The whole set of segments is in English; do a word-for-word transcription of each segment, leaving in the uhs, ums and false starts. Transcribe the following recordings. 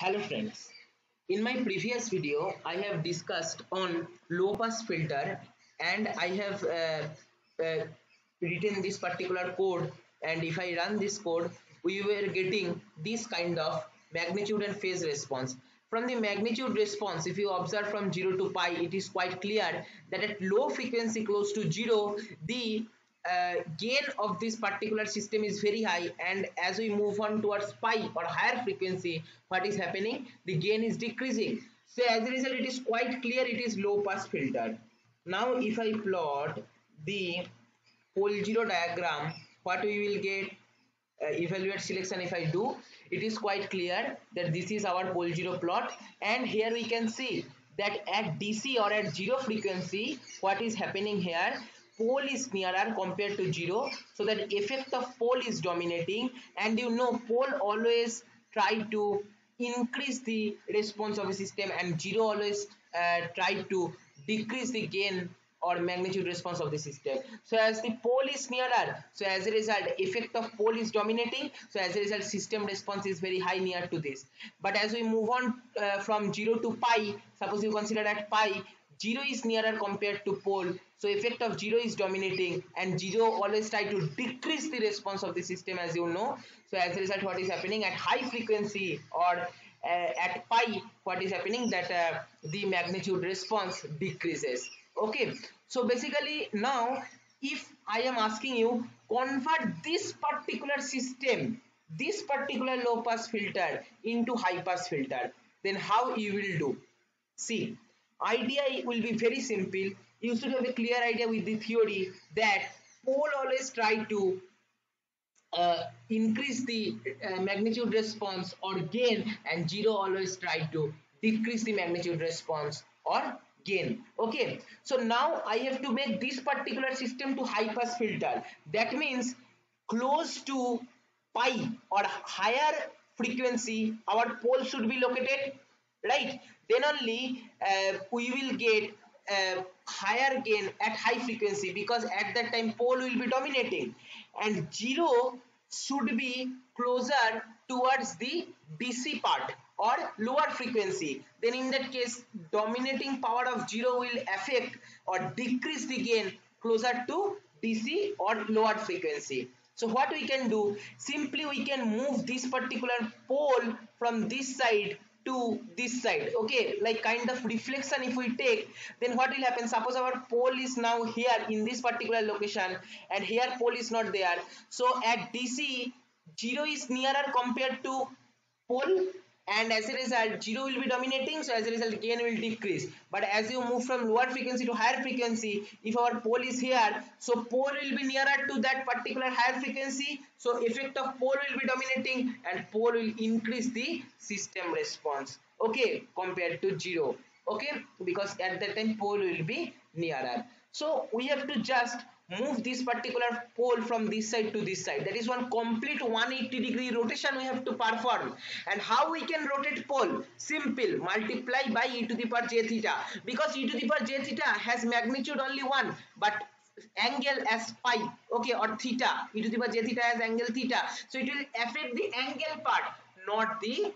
Hello friends, in my previous video I have discussed on low pass filter and I have uh, uh, written this particular code, and if I run this code we were getting this kind of magnitude and phase response. From the magnitude response, if you observe from zero to pi, it is quite clear that at low frequency close to zero the Uh, gain of this particular system is very high, and as we move on towards pi or higher frequency, what is happening? The gain is decreasing. So as a result, it is quite clear it is low pass filter. Now if I plot the pole zero diagram, what we will get? Uh, evaluate selection. If I do, it is quite clear that this is our pole zero plot, and here we can see that at D C or at zero frequency, what is happening here? Pole is nearer compared to zero, so that effect of pole is dominating, and you know pole always try to increase the response of a system, and zero always uh, try to decrease the gain or magnitude response of the system. So as the pole is nearer, so as a result effect of pole is dominating, so as a result system response is very high near to this. But as we move on uh, from zero to pi, suppose you consider at pi, zero is nearer compared to pole, so effect of zero is dominating, and zero always try to decrease the response of the system, as you know. So as a result, what is happening at high frequency or uh, at pi, what is happening that uh, the magnitude response decreases. Okay, so basically now if I am asking you convert this particular system, this particular low pass filter into high pass filter, then how you will do? See, idea will be very simple. You should have a clear idea with the theory that pole always try to uh, increase the uh, magnitude response or gain, and zero always try to decrease the magnitude response or gain. Okay, so now I have to make this particular system to high pass filter. That means close to pi or higher frequency our pole should be located, right? Then only uh, we will get uh, higher gain at high frequency, because at that time pole will be dominating, and zero should be closer towards the D C part or lower frequency. Then in that case dominating power of zero will affect or decrease the gain closer to D C or lower frequency. So what we can do, simply we can move this particular pole from this side to this side, okay, like kind of reflection if we take, then what will happen? Suppose our pole is now here in this particular location, and here pole is not there. So at D C, zero is nearer compared to pole, and as a result zero will be dominating, so as a result gain will decrease. But as you move from lower frequency to higher frequency, if our pole is here, so pole will be nearer to that particular higher frequency, so effect of pole will be dominating, and pole will increase the system response, okay, compared to zero, okay, because at that time pole will be nearer. So we have to just move this particular pole from this side to this side. That is one complete one hundred eighty degree rotation we have to perform. And how we can rotate pole? Simple, multiply by e to the power j theta, because e to the power j theta has magnitude only one, but angle as pi, okay, or theta. E to the power j theta has angle theta, so it will affect the angle part, not the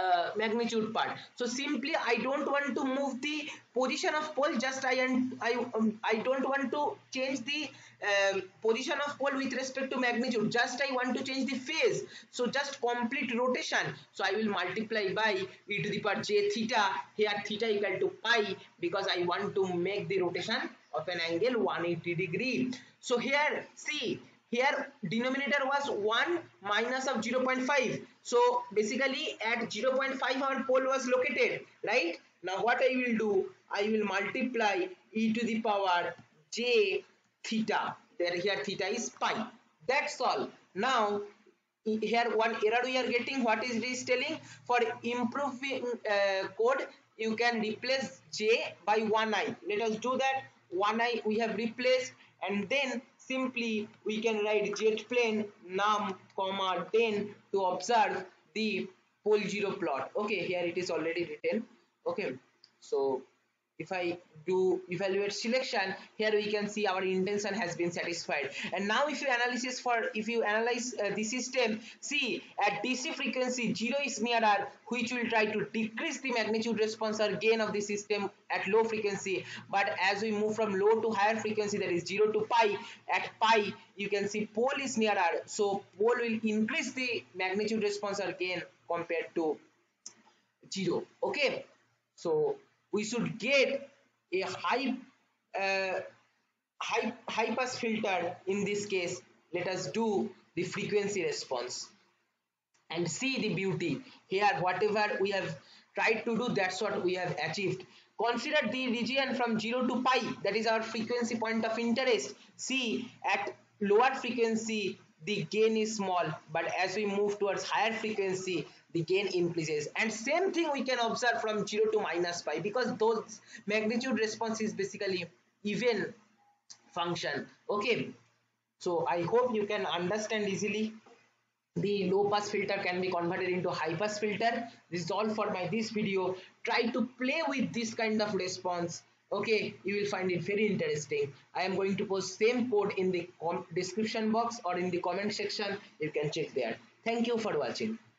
Uh, magnitude part. So simply I don't want to move the position of pole, just I and I um, I don't want to change the um, position of pole with respect to magnitude, just I want to change the phase. So just complete rotation, so I will multiply by e to the power j theta, here theta equal to pi, because I want to make the rotation of an angle one hundred eighty degree. So here see, here denominator was one minus of zero point five, so basically at zero point five our pole was located, right? Now what I will do, I will multiply e to the power j theta, there here theta is pi, that's all. Now here one error we are getting, what is this telling? For improving uh, code you can replace j by one i. Let us do that. One i we have replaced, and then simply we can write jet plane num comma den to observe the pole zero plot. Okay, here it is already written. Okay, so If I do evaluate selection, here we can see our intention has been satisfied. And now if you analysis for if you analyze uh, the system, see at D C frequency zero is nearer, which will try to decrease the magnitude response or gain of the system at low frequency. But as we move from low to higher frequency, that is zero to pi, at pi you can see pole is nearer, so pole will increase the magnitude response or gain compared to zero. Okay, so we should get a high, uh, high, high pass filter. In this case, let us do the frequency response and see the beauty. Here, whatever we have tried to do, that's what we have achieved. Consider the region from zero to pi, that is our frequency point of interest. See, at lower frequency, the gain is small, but as we move towards higher frequency, the gain increases. And same thing we can observe from zero to minus pi, because those magnitude response is basically even function. Okay, so I hope you can understand easily the low pass filter can be converted into high pass filter. This is all for my this video. Try to play with this kind of response. Okay, you will find it very interesting. I am going to post same code in the description box or in the comment section. You can check there. Thank you for watching.